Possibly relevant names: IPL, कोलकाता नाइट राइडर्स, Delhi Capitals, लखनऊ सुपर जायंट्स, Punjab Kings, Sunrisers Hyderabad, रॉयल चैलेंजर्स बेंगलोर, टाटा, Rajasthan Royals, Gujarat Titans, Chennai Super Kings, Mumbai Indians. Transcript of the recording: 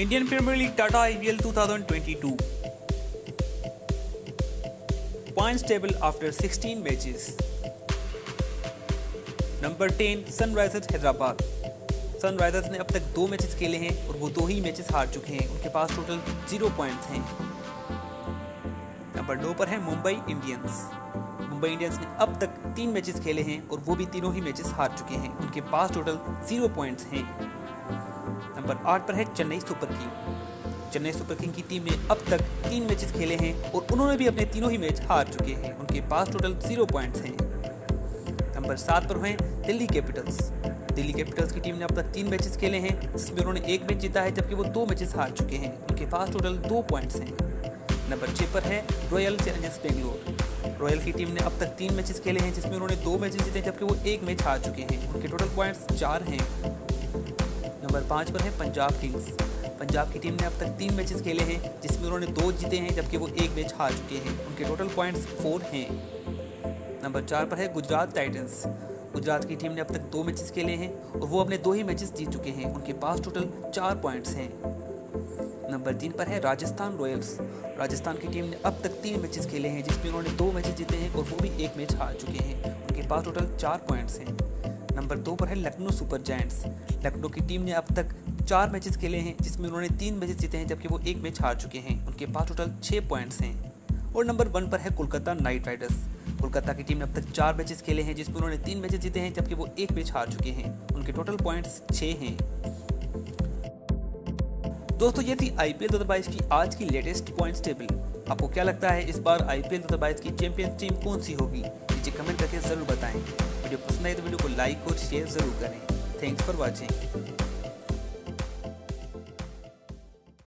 Indian premiere league टाटा IPL 2022. Points table after 16 matches. Number 10 Sunrisers Hyderabad. Sunrisers ने अब तक 2 matches खेले हैं और वो 2 ही मैचेस हार चुके हैं. उनके पास टोटल 0 पॉइंट्स हैं. नंबर 9 पर है मुंबई इंडियंस. मुंबई इंडियंस ने अब तक 3 मैचेस खेले हैं और वो भी तीनों ही मैचेस हार चुके हैं. उनके पास टोटल 0 पॉइंट्स हैं. नंबर 8 पर है Chennai super king. Chennai super king की टीम ने अब तक 3 मैचेस खेले हैं और उन्होंने भी अपने तीनों ही मैच हार चुके हैं. उनके पास टोटल 0 पॉइंट्स हैं. नंबर 7 पर हैं दिल्ली कैपिटल्स. दिल्ली कैपिटल्स की टीम ने अब तक 3 मैचेस खेले हैं जिसमें उन्होंने 1 मैच जीता है जबकि वो 2 मैचेस हार चुके हैं. उनके पास टोटल 2 पॉइंट्स हैं. नंबर 6 पर है रॉयल चैलेंजर्स बेंगलोर. रॉयल की टीम ने अब तक 3 मैचेस खेले हैं जिसमें उन्होंने 2 मैचेस जीते हैं जबकि वो 1 मैच हार चुके हैं. उनके टोटल पॉइंट्स 4 हैं. नंबर 5 पर है पंजाब किंग्स. पंजाब की टीम ने अब तक 3 मैचेस खेले हैं जिसमें उन्होंने 2 जीते हैं जबकि वो 1 मैच हार चुके हैं. उनके टोटल पॉइंट्स 4 हैं. नंबर 4 पर है गुजरात टाइटंस. गुजरात की टीम ने अब तक 2 मैचेस खेले हैं और वो अपने 2 ही मैचेस जीत चुके हैं. उनके पास टोटल 4 पॉइंट्स हैं. नंबर 3 पर है राजस्थान रॉयल्स. राजस्थान की टीम ने अब तक 3 मैचेस खेले हैं जिसमें उन्होंने 2 मैचेस जीते हैं और वो भी 1 मैच हार चुके हैं. उनके पास टोटल 4 पॉइंट्स हैं. नंबर 2 पर है लखनऊ सुपर जायंट्स. लखनऊ की टीम ने अब तक 4 मैचेस खेले हैं जिसमें उन्होंने 3 मैचेस जीते हैं जबकि वो 1 मैच हार चुके हैं. उनके पास टोटल 6 पॉइंट्स हैं. और नंबर 1 पर है कोलकाता नाइट राइडर्स. कोलकाता की टीम ने अब तक 4 मैचेस खेले हैं जिसमें उन्होंने 3 मैचेस जीते हैं जबकि वो 1 मैच हार चुके हैं. उनके टोटल पॉइंट्स 6 हैं. दोस्तों, ये थी IPL 2022 की आज की लेटेस्ट पॉइंट्स टेबल. आपको क्या लगता है इस बार IPL 2022 की चैंपियन टीम कौन सी होगी? नीचे कमेंट करके ज़रूर बताएं. वीडियो पसंद आए तो वीडियो को लाइक और शेयर ज़रूर करें. Thanks for watching.